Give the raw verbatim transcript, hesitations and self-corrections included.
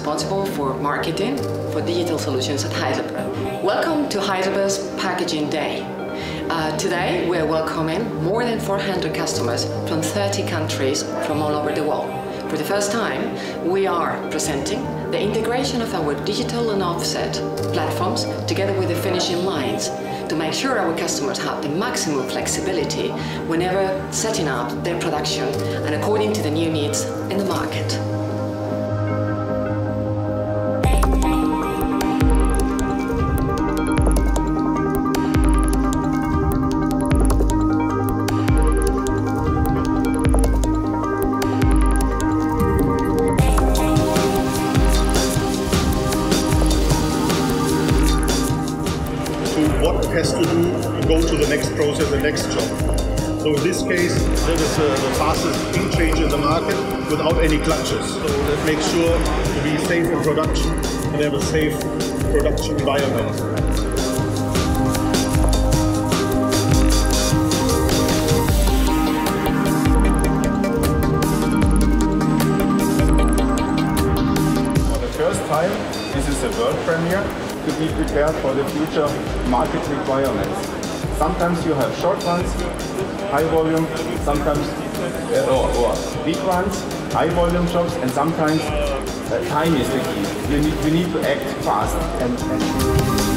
responsible for marketing for digital solutions at Heidelberg. Welcome to Heidelberg's Packaging Day. Uh, today we're welcoming more than four hundred customers from thirty countries from all over the world. For the first time, we are presenting the integration of our digital and offset platforms together with the finishing lines to make sure our customers have the maximum flexibility whenever setting up their production and according to the new needs in the market. What has to do to go to the next process, the next job. So in this case, that is uh, the fastest thing change in the market without any clutches. So that makes sure to be safe in production and have a safe production environment. This is a world premiere to be prepared for the future market requirements. Sometimes you have short runs, high volume, sometimes uh, or, or big runs, high volume jobs, and sometimes uh, time is the key. You need, you need to act fast. And, and